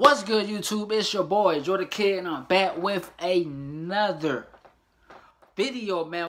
What's good, YouTube? It's your boy, Jo DaKidd, and I'm back with another video, man.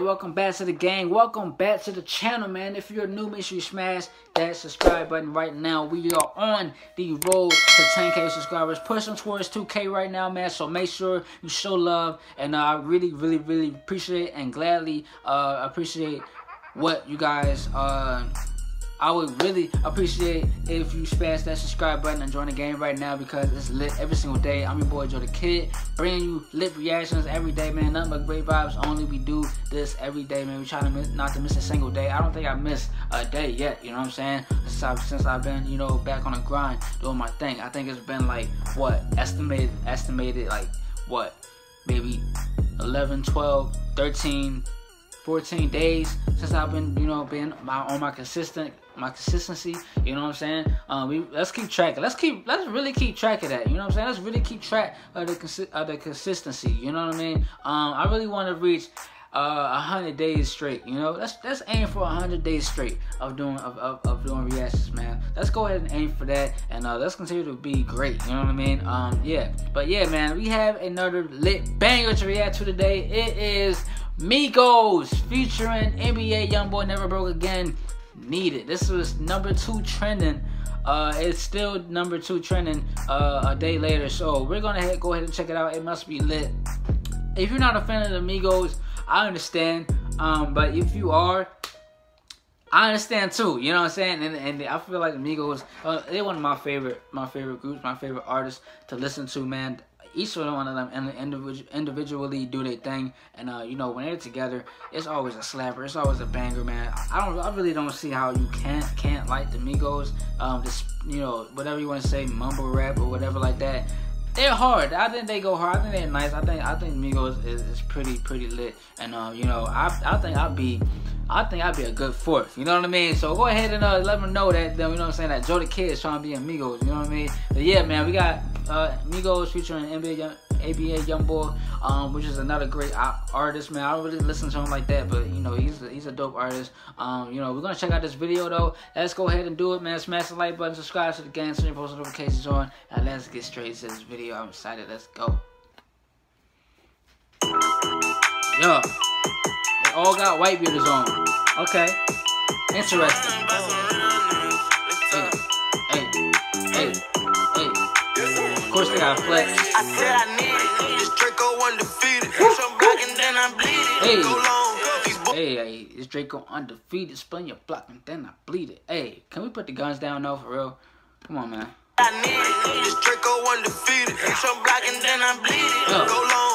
Welcome back to the gang. Welcome back to the channel, man. If you're new, make sure you smash that subscribe button right now. We are on the road to 10K subscribers, pushing towards 2K right now, man. So make sure you show love, and I really appreciate and gladly appreciate what you guys I would really appreciate if you smash that subscribe button and join the game right now, because it's lit every single day. I'm your boy, Jo DaKidd, bringing you lit reactions every day, man. Nothing but great vibes only. We do this every day, man. We try to not to miss a single day. I don't think I missed a day yet, you know what I'm saying? Since I've been, you know, back on the grind doing my thing. I think it's been like, what, estimated like, what, maybe 11, 12, 13, 14 days since I've been, you know, on my consistency, you know what I'm saying? Let's keep track. Let's really keep track of that, you know what I'm saying? Let's really keep track of the consistency, you know what I mean? I really want to reach 100 days straight, you know. Let's aim for 100 days straight of doing reactions, man. Let's go ahead and aim for that, and let's continue to be great, you know what I mean? Yeah, but yeah, man, we have another lit banger to react to today. It is Migos featuring NBA Youngboy Never Broke Again. Needed. This was number 2 trending. It's still number 2 trending a day later. So we're gonna go ahead and check it out. It must be lit. If you're not a fan of the Migos, I understand. But if you are, I understand too. You know what I'm saying? And I feel like the Migos, they're one of my favorite groups, my favorite artists to listen to, man. Each one of them individually do their thing, and you know, when they're together, it's always a slapper, it's always a banger, man. I really don't see how you can't like the Migos. This, you know, whatever you want to say, mumble rap or whatever like that. They're hard. I think they go hard. I think they're nice. I think Migos is pretty lit, and you know, I think I'd be a good 4th, you know what I mean? So go ahead and let them know that, you know what I'm saying, that Jo DaKidd is trying to be in Migos, you know what I mean? But yeah, man, we got Migos featuring NBA Youngboy, which is another great artist, man. I don't really listen to him like that, but you know, he's a dope artist. You know, we're gonna check out this video though. Let's go ahead and do it, man. Smash the like button, subscribe to the gang, turn your post notifications on, and let's get straight to this video. I'm excited. Let's go. Yeah. All got white beaters on. Okay. Interesting. Hey. Of course they got flex. I said I need it. This Draco undefeated. I'm blocking, then I bleed it. Hey, this Draco undefeated. Spun your block and then I bleed it. Hey, can we put the guns down though, for real? Come on, man. I need it. This Draco undefeated. I'm blocking, then I bleed it. Go long.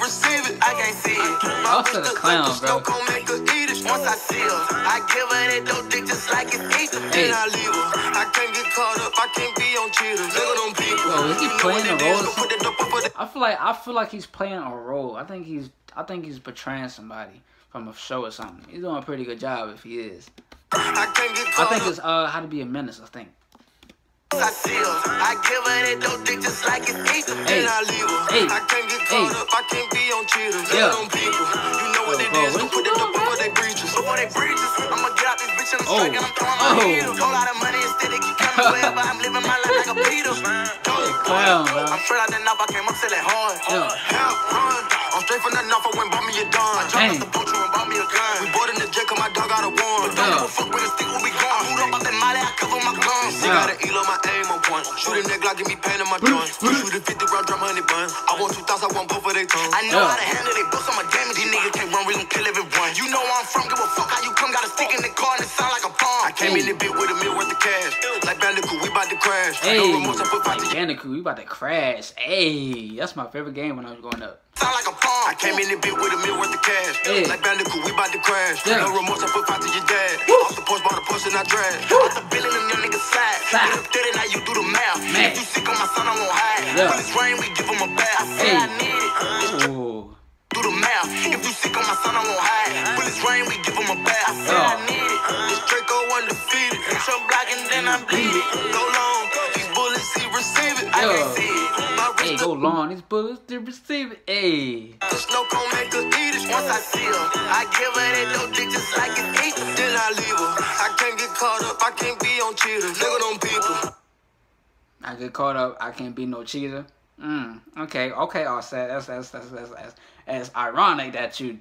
Receive it. I can't see it. Offset the clown, bro. Once I see her, I give her that dope dick just like it's eaten. Then I leave her. I can't get caught up. I can't be on cheaters. Look at them people. Yo, is he playing a role? I feel like he's playing a role. I think he's portraying somebody from a show or something. He's doing a pretty good job if he is. I think it's How to Be a Menace, I think. I see her. I give her that dope dick just like it's eaten. Then I leave her. I can't get caught up. I can't be on cheaters. Look at them people. You know what it is. Don't put it up before they breaches. Before they breaches, I'ma get out this bitch in the strike and I'm throwing my heels. Whole lot of money instead of keep coming wherever. I'm living my life like a Peter. I'm straight out the knob. I came up to that hard. Help, run. I'm straight from that knob. I went bought me a gun. I dropped off the poacher and bought me a gun. We bought in the jack 'cause my dog got a warrant. But don't give a fuck where the stick will be gone. I hold up out that molly. I cover my guns. They got an elo. My aim on point. Shoot a neck like give me pain in my joints. Shoot a 50 round drum, honey bun. I want 2,000. I want both of their tongues. I know how to handle they books. I'm a damage. These niggas can't run. We gon' kill everyone. You know where I'm from. Give a fuck how you come. Got a stick in the car and it sound like a bomb. I came in the bit with a meal worth of cash. Like Bandicoot, we about to crash. Hey, no remorse, I put like Bandicoot, we about to crash. Hey, that's my favorite game when I was growing up. Sound like a bomb. I came in the bit with a meal worth of cash. Hey. Like Bandicoot, we about to crash. Yeah. No remorse, I put five to your dad. Off the porch, bought a push and I dragged. Off the billing and them niggas slide. Get up there and now you do the math. If you sick on my son, I'm gonna hide. When it's rain, we give him a bath. I said I need it. Do the math. If you sick on my son, I'm gonna hide. When it's rain, we give him a bath. I said I need it. This Draco undefeated. I'm blocking, then I bleed it. Go long. These bullets, he receive it. Hey, go long. These bullets to receive it. Hey. The snow gon' make her eat it once I see her. I give her that no dick just like it eat. Then I leave her. I can't get caught up. I can't be on cheaters. Look at them people. I get caught up. I can't be no cheater. Okay. Okay. Offset. That's ironic that you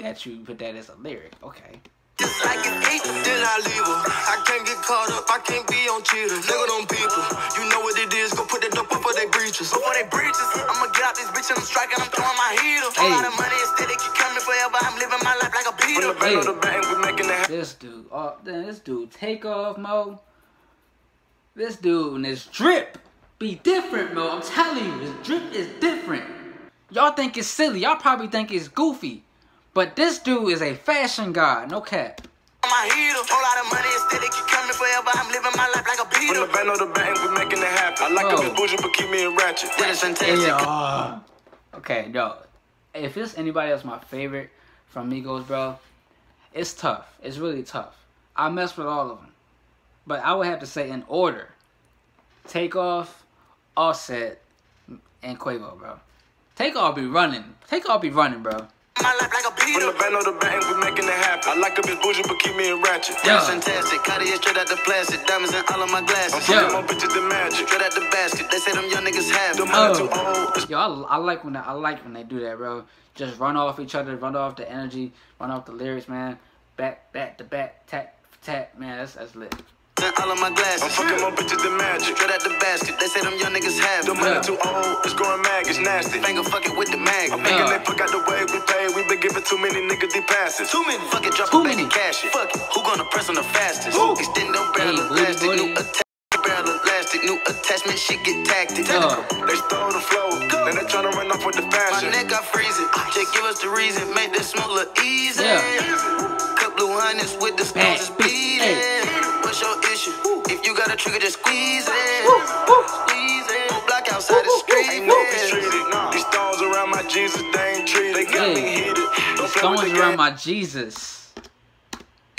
put that as a lyric. Okay. Just like an eight, then I leave her. I can't get caught up, I can't be on cheaters. Look at them people, you know what it is. Go put that up before they breaches. Before they breaches, I'ma get out this bitch and I'm striking, I'm throwing my heater. Hey. A lot of money instead, they keep coming forever. I'm living my life like a Peter. Hey. This dude, Takeoff mode. This dude and his drip be different, mo. I'm telling you, his drip is different. Y'all think it's silly, y'all probably think it's goofy. But this dude is a fashion god, no cap. My heater, whole lot of money instead, they keep coming forever. I'm living my life like a Peter. From the van to the bank, we're making it happen. I like to be bougie, but keep me in ratchet. That is fantastic. Okay, yo. If it's anybody that's my favorite from Migos, bro, it's tough. It's really tough. I mess with all of them. But I would have to say in order, Takeoff, Offset, and Quavo, bro. Takeoff be running. Takeoff be running, bro. My life like a Peter. From the van to the bank, we're making it happen. I like to be bougie, but keep me in ratchet. That's fantastic. Cartier straight out the plastic. Diamonds in all of my glasses. I'm fucking my bitches the magic. Straight out the basket. They say them young niggas have them. Yo, I like when they do that, bro. Just run off each other, run off the energy, run off the lyrics, man. Back to back, tap, tap, man. That's lit. All of my glasses. I'm fucking my bitches the magic. Straight out the basket. They say them young niggas have them. Money too old. It's growing mag. It's nasty. Finger fuck it with the mag. I'm thinking they fuck out the way we pay. We been giving too many niggas these passes. Too many. Fuck it. Drop too many. Cash it. Fuck it. Who gonna press on the fastest? Who? Extend them barrel of plastic. New barrel of plastic. New attachment. Shit get tactic. They stole the flow. Then they tryna run off with the fashion. My neck got freezing. They give us the reason. Make this smoke look easy. Couple of hundreds with the stones is bleeding. Your issue. If you got a trigger, just squeeze it. Squeeze it. Don't block outside the street. Ain't no treated. These stones around my Jesus, they ain't treated. They got me heated. These stones around my Jesus.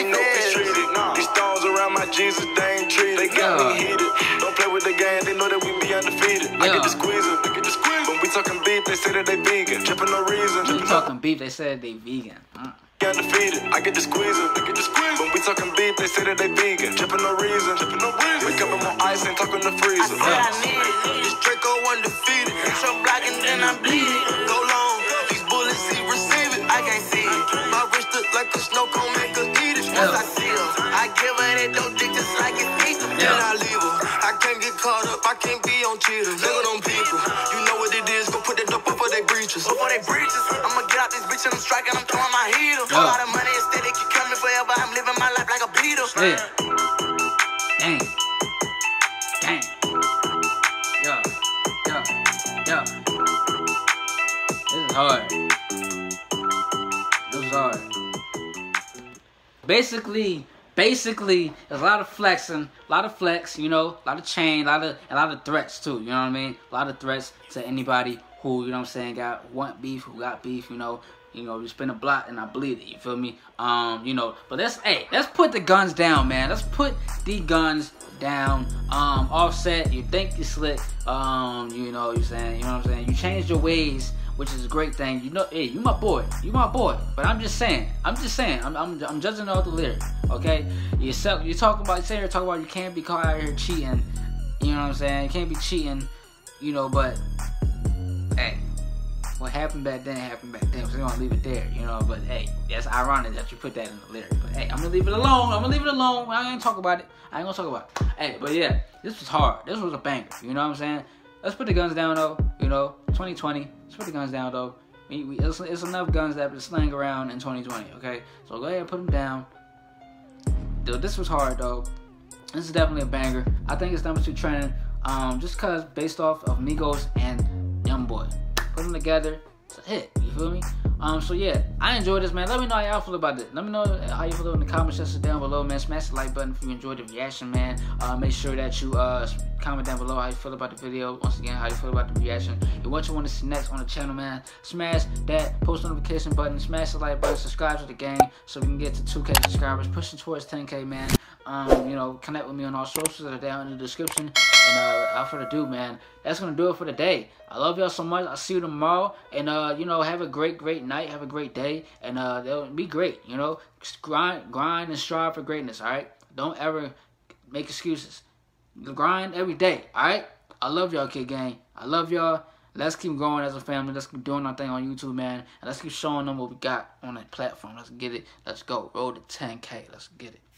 Ain't no treated. These stones around my Jesus, they ain't treated. They got me heated. Don't play with the game. They know that we be undefeated. I get the squeezing. I get the squeeze. When we talking beef, they say that they vegan. Tripping no reason. When we talking beef, they say that they vegan. Undefeated, I get the squeezing. When we talking beef, they say that they vegan. Tripping no reason. Wake up in my ice and talking the freezer. I said I need it. This Draco undefeated. So blocking, then I'm bleeding. Go long, these bullets see receive it. I can't see it. My wrist look like a snow cone, make her eat it. Once I see her, I give her that no dick just like it eats. Then I leave her. I can't get caught up. I can't be on cheaters. Look at them people. You know what it is. Go put that up before they breaches. Before they breaches, I'ma get out this bitch and I'm striking. I'm throwing my heater. A lot of money instead, they keep coming forever. I'm living my life like a Peter. Dang. Yo. This is hard. Basically, there's a lot of flexing, a lot of flex, you know, a lot of chain, a lot of threats too, you know what I mean? A lot of threats to anybody who, you know what I'm saying, who got beef, you know, you spin a block and I bleed it, you feel me? You know, but let's put the guns down, man. Let's put the guns down. Offset, you think you slick, you know what I'm saying? You changed your ways, which is a great thing. You know, hey, you my boy. But I'm just saying, I'm judging all the lyrics, okay? You talk about you can't be caught out here cheating, you know what I'm saying? You can't be cheating, you know, but hey, what happened back then happened back then. We're gonna leave it there, you know, but hey, that's ironic that you put that in the lyric. But hey, I'm gonna leave it alone. I ain't gonna talk about it. Hey, but yeah, this was hard. This was a banger, you know what I'm saying? Let's put the guns down though, you know, 2020. Let's put the guns down though. It's enough guns that have been slinging around in 2020, okay? So go ahead and put them down. Dude, this was hard though. This is definitely a banger. I think it's #2 trending, just cause based off of Migos and Youngboy. Put them together, it's a hit, you feel me? So yeah, I enjoyed this, man. Let me know how y'all feel about it. Let me know how you feel in the comment section down below, man. Smash the like button if you enjoyed the reaction, man. Make sure that you Comment down below how you feel about the video. Once again, how you feel about the reaction and what you want to see next on the channel, man. Smash that post notification button, smash the like button, subscribe to the gang so we can get to 2K subscribers, pushing towards 10K, man. You know, connect with me on all socials that are down in the description. And without further ado, man, that's gonna do it for the day. I love y'all so much. I'll see you tomorrow. And you know, have a great night, have a great day, and they'll be great, you know. Grind and strive for greatness, all right? Don't ever make excuses. Grind every day, all right? I love y'all, Kidd Gang. I love y'all. Let's keep growing as a family. Let's keep doing our thing on YouTube, man. And let's keep showing them what we got on that platform. Let's get it. Let's go. Roll to 10K. Let's get it.